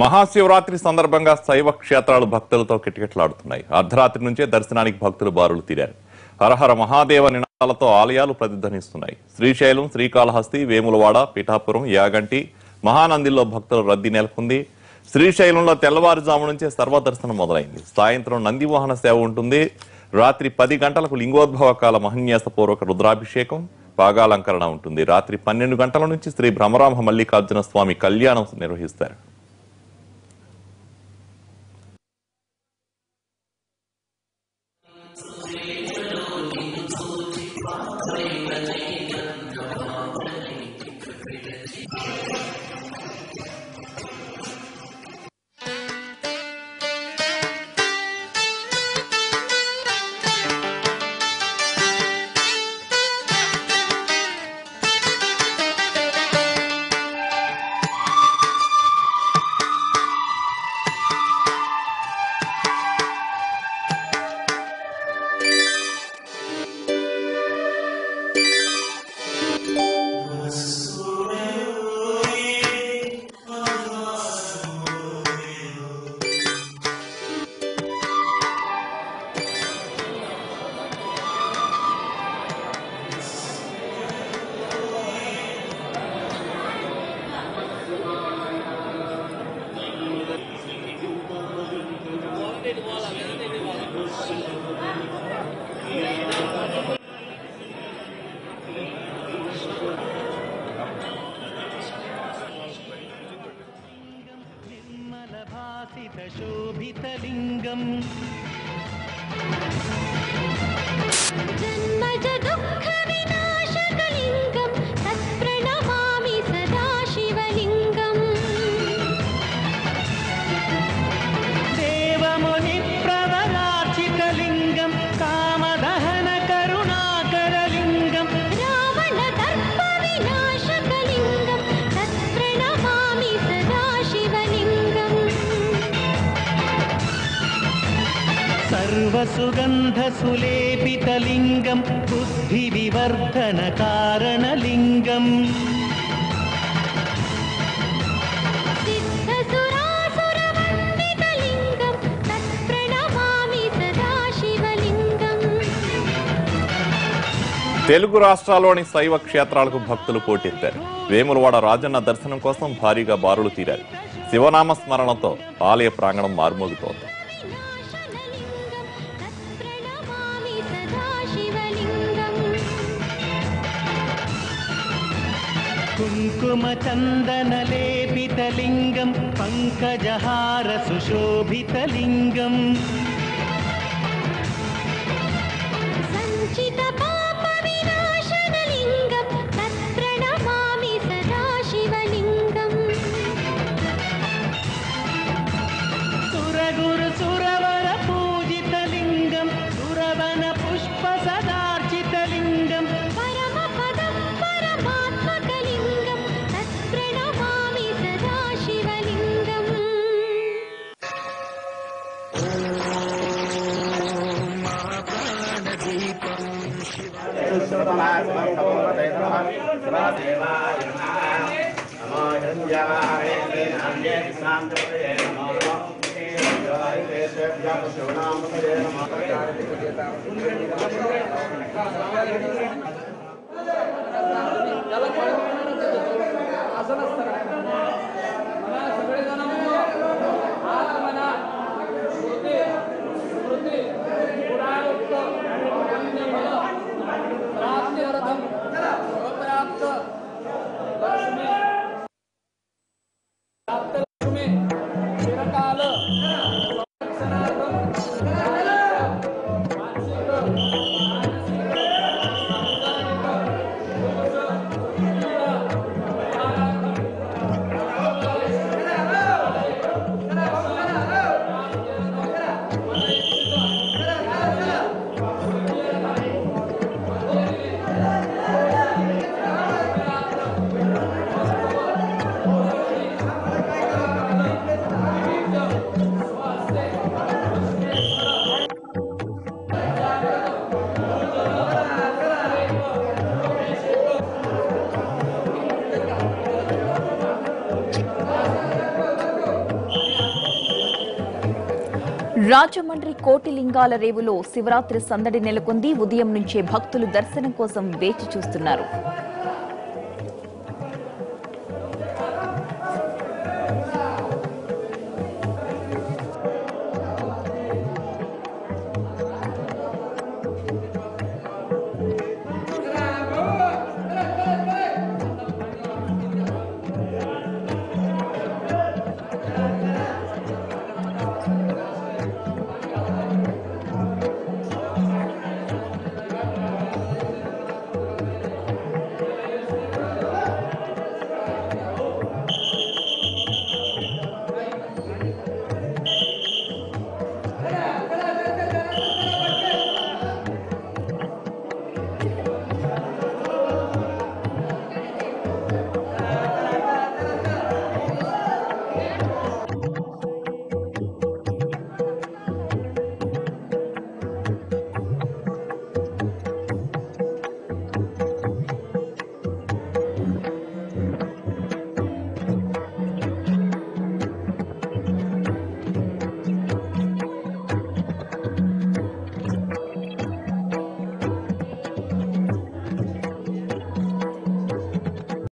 మహాశివరాత్రి సందర్భంగా శైవ క్షేత్రాలు భక్తులతో కిటకిటలాడుతున్నాయి. అర్ధరాత్రి నుంచే దర్శనానికి భక్తులు బారులు తీరారు. హరహర మహాదేవ నినాదాలతో ఆలయాలు ప్రతిధ్వనిస్తున్నాయి. శ్రీశైలం, శ్రీకాళహస్తి, వేములవాడ, పిఠాపురం, యాగంటి, మహానందిలో భక్తుల రద్దీ నెలకొంది. శ్రీశైలంలో తెల్లవారుజాము నుంచే సర్వదర్శనం మొదలైంది. సాయంత్రం నందివాహన సేవ ఉంటుంది. రాత్రి 10 గంటలకు లింగోద్భవ కాల మహన్యాసపూర్వక రుద్రాభిషేకం, పాగాలంకరణ ఉంటుంది. రాత్రి 12 గంటల నుంచి శ్రీ భ్రమరాంభ మల్లికార్జున స్వామి కళ్యాణం నిర్వహిస్తారు. శోభితలింగం జన్మజ దుఃఖ వినాశకలింగం తత్ప్రణమామి సదాశివలింగం దేవముని ప్రవరార్చితలింగం కామదహన కరుణాకరలింగం రావణ దర్ప వినాశకలింగం తత్ప్రణమామి సదాశివలింగం సర్వసుగంధసులేపితలింగం బుద్ధివివర్ధన కారణలింగం సిద్ధసురాసురవందితలింగం తత్ప్రణమామి సదాశివలింగం. తెలుగు రాష్ట్రాల్లోని శైవ క్షేత్రాలకు భక్తులు పోటెత్తారు. వేములవాడ రాజన్న దర్శనం కోసం భారీగా బారులు తీరారు. శివనామ స్మరణతో ఆలయ ప్రాంగణం మార్మోగుతోంది. కుంకుమ చందన లేపితలింగం పంకజహార సుశోభితలింగం సంచిత పాప వినాశనలింగం తత్ప్రణమామి సదాశివలింగం సురగురు సురవర పూజితలింగం సురవన పుష్ప సదార్చితలింగం రాజమండ్రి కోటిలింగాల రేవులో శివరాత్రి సందడి నెలకొంది. ఉదయం నుంచే భక్తులు దర్శనం కోసం వేచి చూస్తున్నారు.